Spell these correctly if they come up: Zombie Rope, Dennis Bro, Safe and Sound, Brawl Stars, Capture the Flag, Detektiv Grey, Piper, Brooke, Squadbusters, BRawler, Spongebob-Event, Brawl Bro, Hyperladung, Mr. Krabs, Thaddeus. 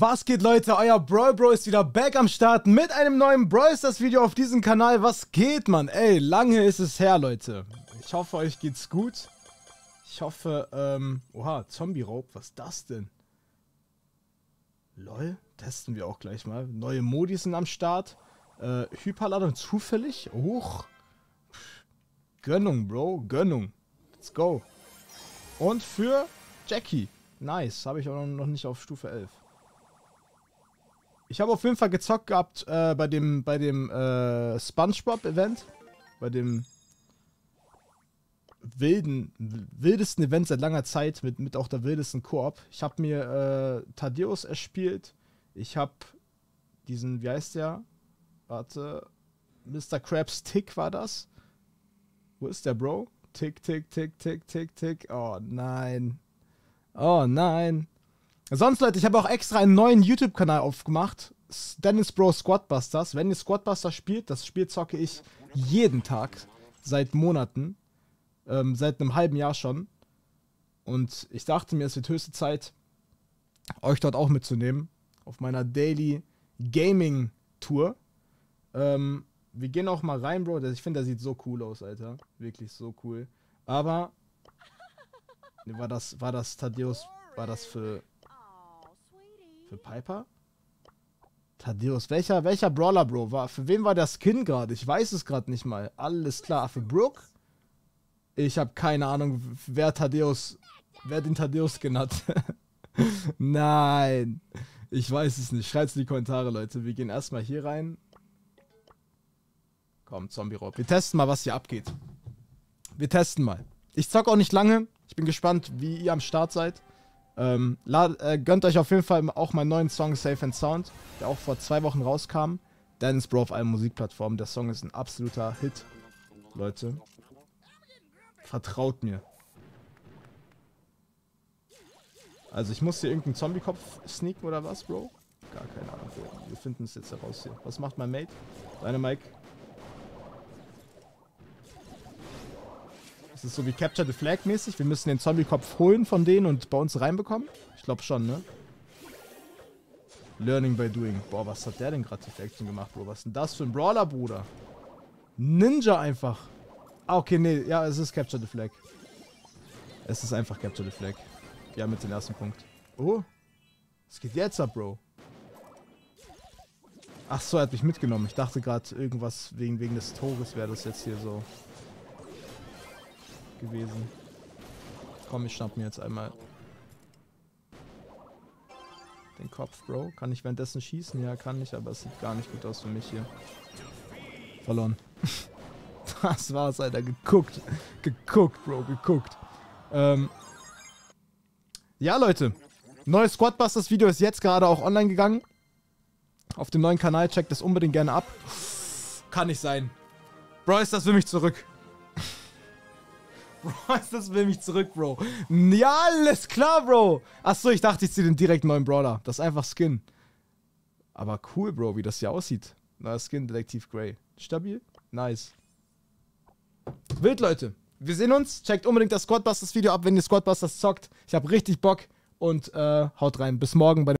Was geht, Leute? Euer Brawl Bro ist wieder back am Start mit einem neuen Brawl Stars Video auf diesem Kanal. Was geht, Mann? Ey, lange ist es her, Leute. Ich hoffe, euch geht's gut. Ich hoffe, oha, Zombie Rope, was ist das denn? Lol, testen wir auch gleich mal. Neue Modi sind am Start. Hyperladung zufällig. Hoch. Gönnung, Bro, Gönnung. Let's go. Und für Jackie. Nice, habe ich auch noch nicht auf Stufe 11. Ich habe auf jeden Fall gezockt gehabt bei dem Spongebob-Event. Bei dem wildesten Event seit langer Zeit, mit auch der wildesten Koop. Ich habe mir Thaddeus erspielt. Ich habe diesen, wie heißt der? Warte, Mr. Krabs Tick war das. Wo ist der, Bro? Tick, tick, tick, tick, tick, tick. Oh nein. Oh nein. Sonst, Leute, ich habe auch extra einen neuen YouTube-Kanal aufgemacht. Dennis Bro Squadbusters. Wenn ihr Squadbusters spielt, das Spiel zocke ich jeden Tag. Seit Monaten. Seit einem halben Jahr schon. Und ich dachte mir, es wird höchste Zeit, euch dort auch mitzunehmen. Auf meiner Daily Gaming Tour. Wir gehen auch mal rein, Bro. Ich finde, der sieht so cool aus, Alter. Wirklich so cool. Aber... War das Thaddeus, war das für Piper? Thaddeus, welcher Brawler, Bro? Für wen war der Skin gerade? Ich weiß es gerade nicht mal. Alles klar, für Brooke? Ich habe keine Ahnung, wer den Thaddeus-Skin hat. Nein, ich weiß es nicht. Schreibt's in die Kommentare, Leute. Wir gehen erstmal hier rein. Komm, Zombie-Rope. Wir testen mal, was hier abgeht. Wir testen mal. Ich zock auch nicht lange. Ich bin gespannt, wie ihr am Start seid. Gönnt euch auf jeden Fall auch meinen neuen Song Safe and Sound, der auch vor 2 Wochen rauskam. Dennis Bro auf allen Musikplattformen. Der Song ist ein absoluter Hit. Leute, vertraut mir. Also ich muss hier irgendeinen Zombie-Kopf sneaken oder was, Bro? Gar keine Ahnung. Wir finden es jetzt heraus hier. Was macht mein Mate? Deine Mike. Das ist so wie Capture the Flag mäßig. Wir müssen den Zombie-Kopf holen von denen und bei uns reinbekommen. Ich glaube schon, ne? Learning by doing. Boah, was hat der denn gerade für Action gemacht, Bro? Was ist denn das für ein Brawler, Bruder? Ninja einfach. Ah, okay, nee. Ja, es ist Capture the Flag. Es ist einfach Capture the Flag. Ja, mit dem ersten Punkt. Oh. Was geht jetzt ab, Bro? Ach so, er hat mich mitgenommen. Ich dachte gerade, irgendwas wegen des Tores wäre das jetzt hier so... gewesen. Komm, ich schnapp mir jetzt einmal den Kopf, Bro. Kann ich währenddessen schießen? Ja, kann ich, aber es sieht gar nicht gut aus für mich hier. Verloren. Das war's, Alter. Geguckt. Geguckt, Bro. Geguckt. Ja, Leute. Neues Squadbusters-Video ist jetzt gerade auch online gegangen. Auf dem neuen Kanal. Checkt das unbedingt gerne ab. Kann nicht sein. Bro, ist das für mich zurück. Bro, das will mich zurück, Bro. Ja, alles klar, Bro. Achso, ich dachte, ich ziehe den direkt neuen Brawler. Das ist einfach Skin. Aber cool, Bro, wie das hier aussieht. Neuer Skin, Detektiv Grey. Stabil? Nice. Wild, Leute. Wir sehen uns. Checkt unbedingt das Squadbusters-Video ab, wenn ihr Squadbusters zockt. Ich habe richtig Bock. Und haut rein. Bis morgen bei